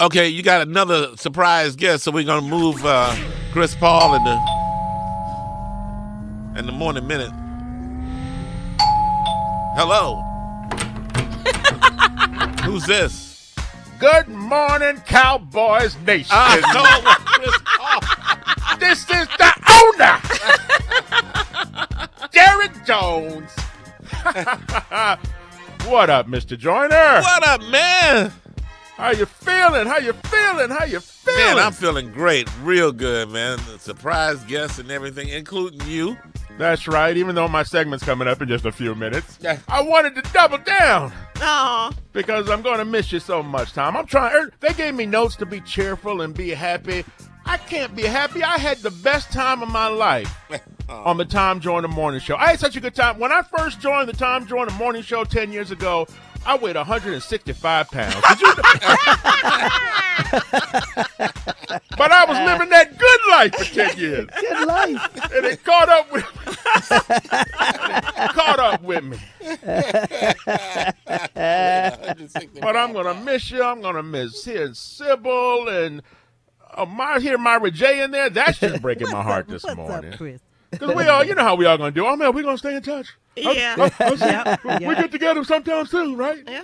Okay, you got another surprise guest, so we're gonna move Chris Paul in the morning minute. Hello. Who's this? Good morning, Cowboys Nation. No, Chris Paul. This is the owner, Jared Jones. What up, Mr. Joyner? What up, man? How you feeling? How you feeling? How you feeling? Man, I'm feeling great. Real good, man. The surprise guests and everything, including you. That's right. Even though my segment's coming up in just a few minutes, I wanted to double down. Aww. Because I'm going to miss you so much, Tom. I'm trying. They gave me notes to be cheerful and be happy. I can't be happy. I had the best time of my life on the Tom Joyner Morning Show. I had such a good time. When I first joined the Tom Joyner Morning Show 10 years ago, I weighed 165 pounds. Did you know? But I was living that good life for 10 years. Good life. And it caught up with me. But I'm going to miss you. I'm going to miss hearing Sybil and hearing Myra J in there. That's just breaking my heart this morning. Up, Chris? Because we all, you know how we all going to do. Oh, man, we're going to stay in touch. Yeah. We get together sometime soon, right? Yeah.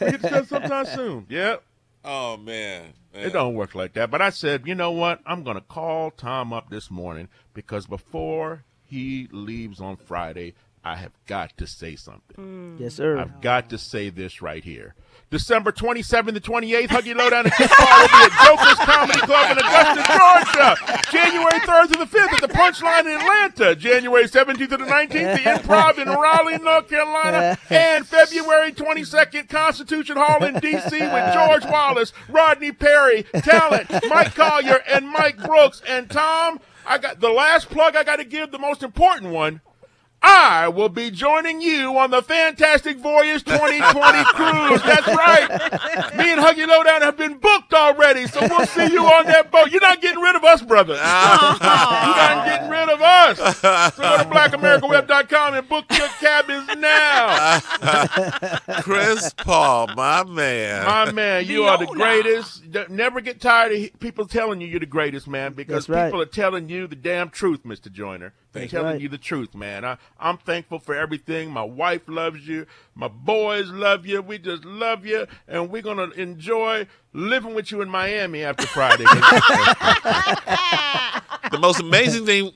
We get together sometime soon. Yeah. Oh, man. It don't work like that. But I said, you know what? I'm going to call Tom up this morning because before he leaves on Friday, I have got to say something. Yes, sir. I've got to say this right here. December 27th to 28th, Huggy Lowdown and Chris Paul will be at Joker's Comedy Club in Augusta, Georgia. January 3rd to the 5th at the Punchline in Atlanta. January 17th to the 19th, the Improv in Raleigh, North Carolina. And February 22nd, Constitution Hall in D.C. with George Wallace, Rodney Perry, Talent, Mike Collier, and Mike Brooks. And Tom, I got the last plug I got to give, the most important one. I will be joining you on the Fantastic Voyage 2020 cruise. That's right. Me and Huggy Lowdown have been booked already, so we'll see you on that boat. You're not getting rid of us, brother. You're not getting rid of us. So go to blackamericaweb.com and book your cabins now. Chris Paul, my man. My man, you are the greatest. Never get tired of people telling you you're the greatest, man, because people are telling you the damn truth, Mr. Joyner. They're telling you the truth, man. I'm thankful for everything. My wife loves you. My boys love you. We just love you. And we're going to enjoy living with you in Miami after Friday. The most amazing thing,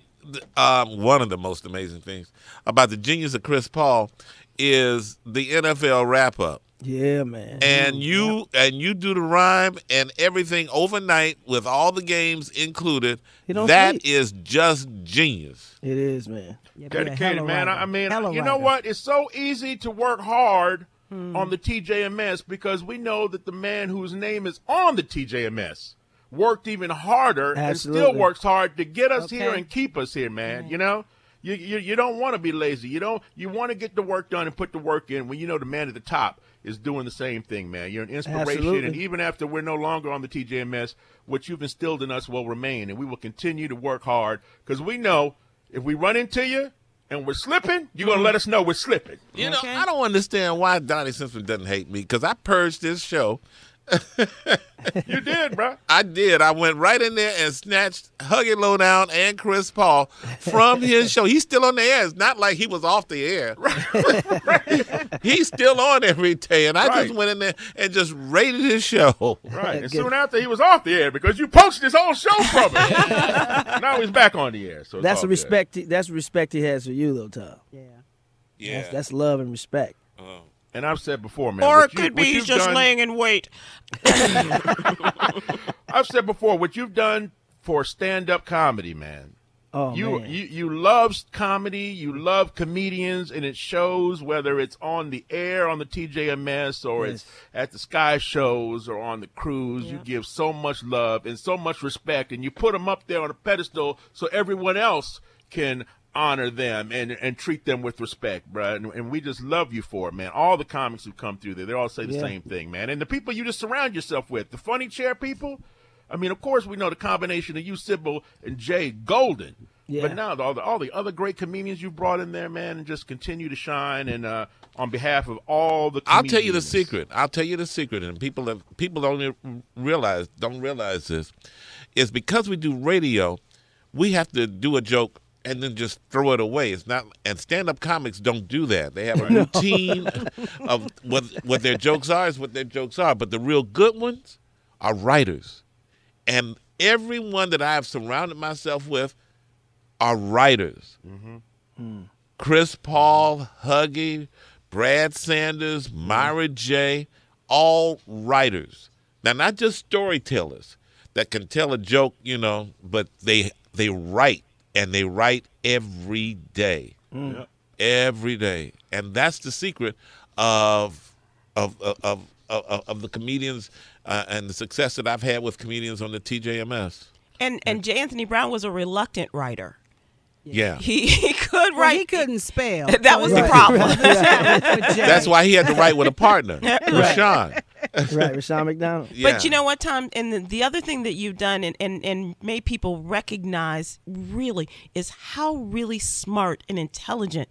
one of the most amazing things about the genius of Chris Paul is the NFL wrap-up. Yeah, man. And you do the rhyme and everything overnight with all the games included. That is just genius. It is, man. Dedicated, man. I mean, you know what? It's so easy to work hard on the TJMS because we know that the man whose name is on the TJMS worked even harder and still works hard to get us here and keep us here, man. You know? You don't want to be lazy. You want to get the work done and put the work in when you know the man at the top is doing the same thing, man. You're an inspiration. Absolutely. And even after we're no longer on the TJMS, what you've instilled in us will remain, and we will continue to work hard because we know if we run into you and we're slipping, you're going to let us know we're slipping. You know, I don't understand why Donnie Simpson doesn't hate me because I purged this show. You did, bro. I did. I went right in there and snatched Huggy Lowdown and Chris Paul from his show. He's still on the air. It's not like he was off the air. Right. He's still on every day, and I just went in there and just rated his show. Right. And soon after, he was off the air because you posted his whole show from him. Now he's back on the air. So that's the respect. That's the respect he has for you, though, Tom. Yeah. That's love and respect. Oh. And I've said before, man. Or it could be he's just laying in wait. I've said before, what you've done for stand-up comedy, man. Oh, you love comedy, you love comedians, and it shows whether it's on the air, on the TJMS, or it's at the Sky Shows, or on the cruise. Yeah. You give so much love and so much respect, and you put them up there on a pedestal so everyone else can honor them and treat them with respect, bro. And we just love you for it, man. All the comics who come through there, they all say the same thing, man. And the people you just surround yourself with, the funny chair people. I mean, of course, we know the combination of you, Sybil, and Jay Golden. Yeah. But now all the other great comedians you brought in there, man, and just continue to shine. And on behalf of all the comedians. I'll tell you the secret. I'll tell you the secret. And people don't realize this. It's because we do radio, we have to do a joke and then just throw it away. It's not, and stand-up comics don't do that. They have a routine of what their jokes are is what their jokes are. But the real good ones are writers. And everyone that I have surrounded myself with are writers. Mm-hmm. Mm. Chris Paul, Huggy, Brad Sanders, Myra J, all writers. Now, not just storytellers that can tell a joke, you know, but they write. And they write every day, yeah. Every day, and that's the secret of the comedians and the success that I've had with comedians on the TJMS. And J. Anthony Brown was a reluctant writer. Yeah, he could write. Well, he couldn't spell. That was right. The problem. Right. That's why he had to write with a partner, Rashawn. Right, Rashawn McDonald. Yeah. But you know what, Tom? And the other thing that you've done and made people recognize really is how really smart and intelligent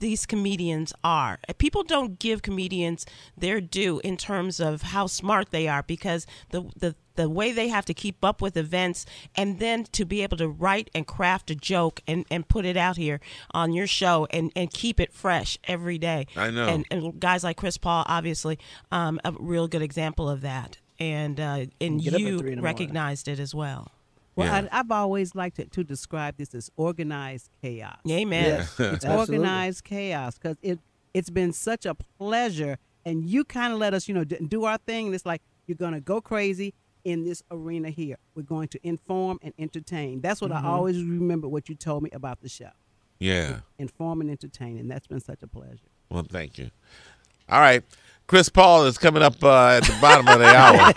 these comedians are. People don't give comedians their due in terms of how smart they are, because the way they have to keep up with events and then to be able to write and craft a joke and put it out here on your show and keep it fresh every day. I know. And guys like Chris Paul, obviously, a real good example of that. And you recognized it as well. Well, yeah. I've always liked to describe this as organized chaos. Amen. Yes, it's organized chaos, because it's been such a pleasure. And you kind of let us, you know, do our thing. And it's like, you're going to go crazy in this arena here. We're going to inform and entertain. That's what I always remember what you told me about the show. Yeah. Inform and entertain. And that's been such a pleasure. Well, thank you. All right. Chris Paul is coming up at the bottom of the hour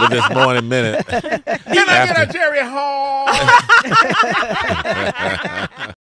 with this morning minute. Can I get a Jerry Hall?